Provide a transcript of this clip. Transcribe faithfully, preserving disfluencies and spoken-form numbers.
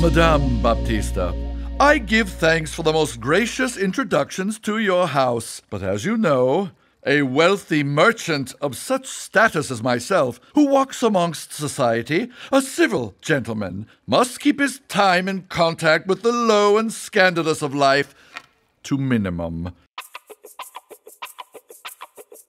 Madame Baptista, I give thanks for the most gracious introductions to your house, but as you know, a wealthy merchant of such status as myself, who walks amongst society, a civil gentleman, must keep his time in contact with the low and scandalous of life to minimum.